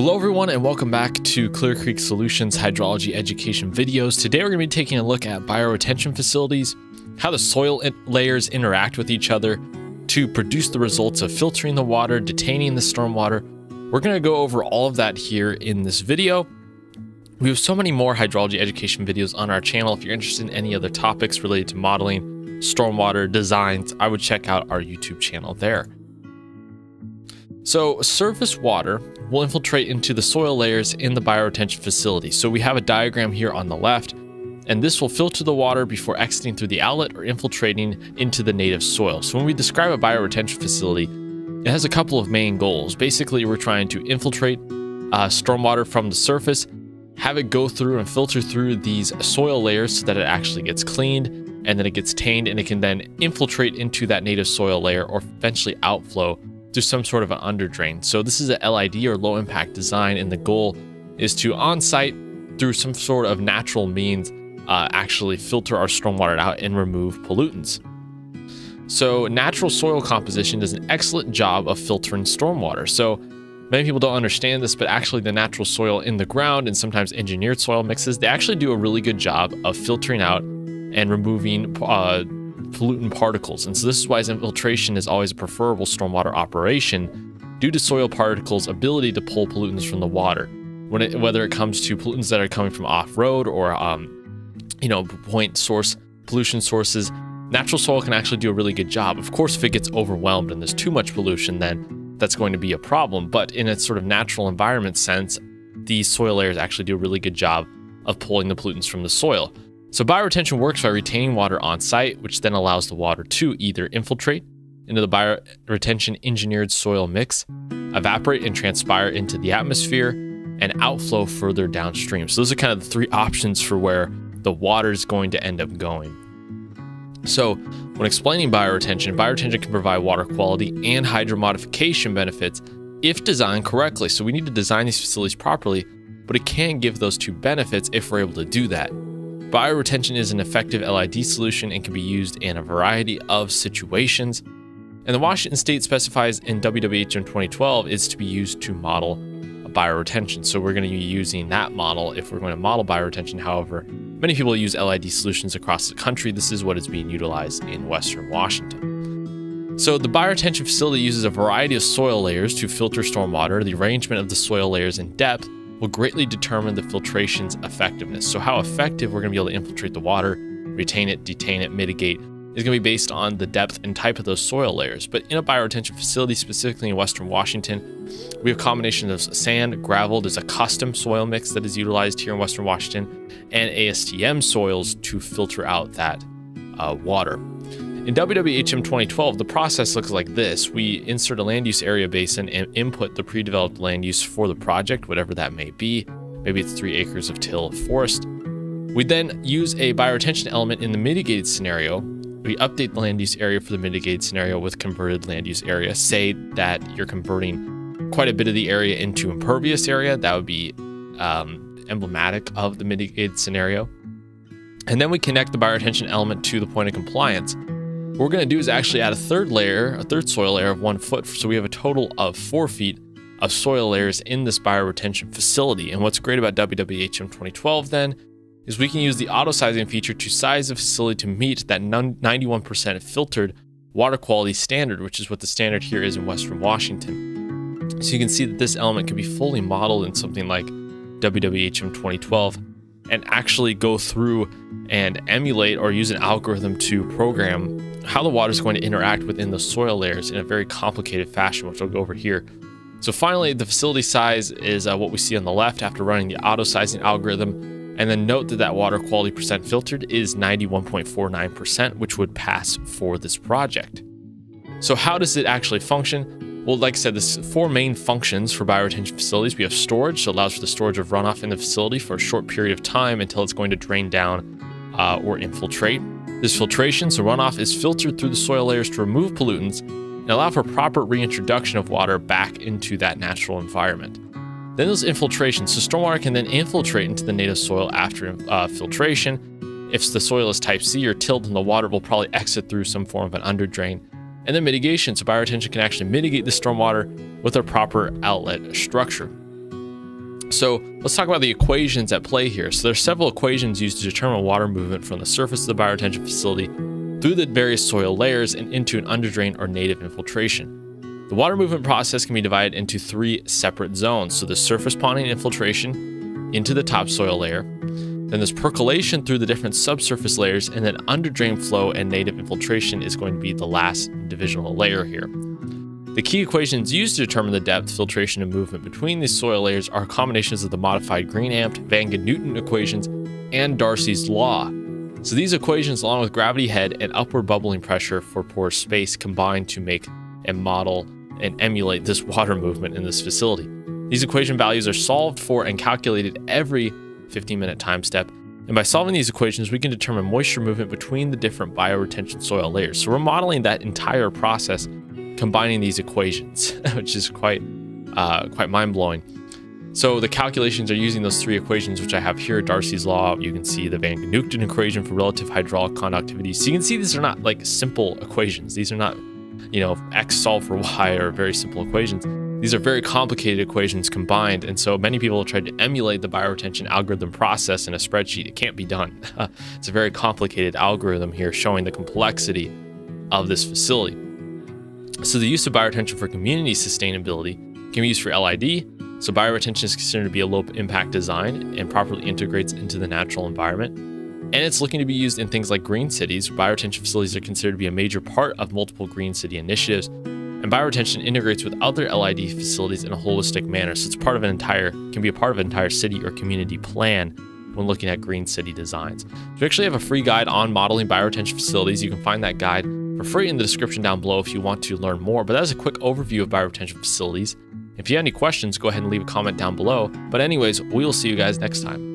Hello everyone and welcome back to Clear Creek Solutions Hydrology Education videos. Today we're going to be taking a look at bioretention facilities, how the soil layers interact with each other to produce the results of filtering the water, detaining the stormwater. We're going to go over all of that here in this video. We have so many more hydrology education videos on our channel. If you're interested in any other topics related to modeling, stormwater, designs, I would check out our YouTube channel there. So surface water will infiltrate into the soil layers in the bioretention facility. So we have a diagram here on the left, and this will filter the water before exiting through the outlet or infiltrating into the native soil. So when we describe a bioretention facility, it has a couple of main goals. Basically, we're trying to infiltrate stormwater from the surface, have it go through and filter through these soil layers so that it actually gets cleaned, and then it gets tainted, and it can then infiltrate into that native soil layer or eventually outflow to some sort of an underdrain. So this is a LID or low impact design, and the goal is to on site through some sort of natural means actually filter our stormwater out and remove pollutants. So natural soil composition does an excellent job of filtering stormwater. So many people don't understand this, but actually the natural soil in the ground and sometimes engineered soil mixes, they actually do a really good job of filtering out and removing pollutant particles. And so this is why infiltration is always a preferable stormwater operation due to soil particles' ability to pull pollutants from the water. Whether it comes to pollutants that are coming from off-road or, point source pollution sources, natural soil can actually do a really good job. Of course, if it gets overwhelmed and there's too much pollution, then that's going to be a problem. But in a sort of natural environment sense, these soil layers actually do a really good job of pulling the pollutants from the soil. So bioretention works by retaining water on site, which then allows the water to either infiltrate into the bioretention engineered soil mix, evaporate and transpire into the atmosphere, and outflow further downstream. So those are kind of the three options for where the water is going to end up going. So when explaining bioretention, bioretention can provide water quality and hydromodification benefits if designed correctly. So we need to design these facilities properly, but it can give those two benefits if we're able to do that. Bioretention is an effective LID solution and can be used in a variety of situations. And the Washington state specifies in WWHM 2012 is to be used to model bioretention. So we're going to be using that model if we're going to model bioretention. However, many people use LID solutions across the country. This is what is being utilized in Western Washington. So the bioretention facility uses a variety of soil layers to filter stormwater. The arrangement of the soil layers in depth will greatly determine the filtration's effectiveness. So how effective we're going to be able to infiltrate the water, retain it, detain it, mitigate, is going to be based on the depth and type of those soil layers. But in a bioretention facility, specifically in Western Washington, we have a combination of sand, gravel, there's a custom soil mix that is utilized here in Western Washington, and ASTM soils to filter out that water. In WWHM 2012, the process looks like this. We insert a land use area basin and input the pre-developed land use for the project, whatever that may be. Maybe it's 3 acres of till forest. We then use a bioretention element in the mitigated scenario. We update the land use area for the mitigated scenario with converted land use area. Say that you're converting quite a bit of the area into impervious area. That would be emblematic of the mitigated scenario. And then we connect the bioretention element to the point of compliance. What we're going to do is actually add a third layer, a third soil layer of 1 foot. So we have a total of 4 feet of soil layers in this bioretention facility. And what's great about WWHM 2012 then is we can use the auto sizing feature to size the facility to meet that 91% filtered water quality standard, which is what the standard here is in Western Washington. So you can see that this element can be fully modeled in something like WWHM 2012 and actually go through and emulate or use an algorithm to program how the water is going to interact within the soil layers in a very complicated fashion, which I'll go over here. So finally, the facility size is what we see on the left after running the auto sizing algorithm. And then note that that water quality percent filtered is 91.49%, which would pass for this project. So how does it actually function? Well, like I said, there's 4 main functions for bioretention facilities. We have storage, so it allows for the storage of runoff in the facility for a short period of time until it's going to drain down or infiltrate. This filtration, so runoff, is filtered through the soil layers to remove pollutants and allow for proper reintroduction of water back into that natural environment. Then there's infiltration, so stormwater can then infiltrate into the native soil after filtration. If the soil is type C or tilled, then the water will probably exit through some form of an underdrain. And then mitigation, so bioretention can actually mitigate the stormwater with a proper outlet structure. So let's talk about the equations at play here. So there's several equations used to determine water movement from the surface of the bioretention facility through the various soil layers and into an underdrain or native infiltration. The water movement process can be divided into three separate zones. So the surface ponding infiltration into the topsoil layer, then there's percolation through the different subsurface layers, and then underdrain flow and native infiltration is going to be the last divisional layer here. The key equations used to determine the depth, filtration, and movement between these soil layers are combinations of the modified Green-Ampt, van Genuchten equations, and Darcy's Law. So these equations, along with gravity head and upward bubbling pressure for porous space, combine to make and model and emulate this water movement in this facility. These equation values are solved for and calculated every 15-minute time step. And by solving these equations, we can determine moisture movement between the different bioretention soil layers. So we're modeling that entire process, combining these equations, which is quite mind-blowing. So the calculations are using those three equations, which I have here, Darcy's Law. You can see the van Genuchten equation for relative hydraulic conductivity. So you can see these are not like simple equations. These are not, you know, X solve for Y or very simple equations. These are very complicated equations combined, and so many people have tried to emulate the bioretention algorithm process in a spreadsheet. It can't be done. It's a very complicated algorithm here, showing the complexity of this facility. So the use of bioretention for community sustainability can be used for LID. So bioretention is considered to be a low-impact design and properly integrates into the natural environment. And it's looking to be used in things like green cities. Bioretention facilities are considered to be a major part of multiple green city initiatives. And bioretention integrates with other LID facilities in a holistic manner. So it's can be a part of an entire city or community plan when looking at green city designs. So we actually have a free guide on modeling bioretention facilities. You can find that guide for free in the description down below if you want to learn more. But that's a quick overview of bioretention facilities. If you have any questions, go ahead and leave a comment down below. But anyways, we'll see you guys next time.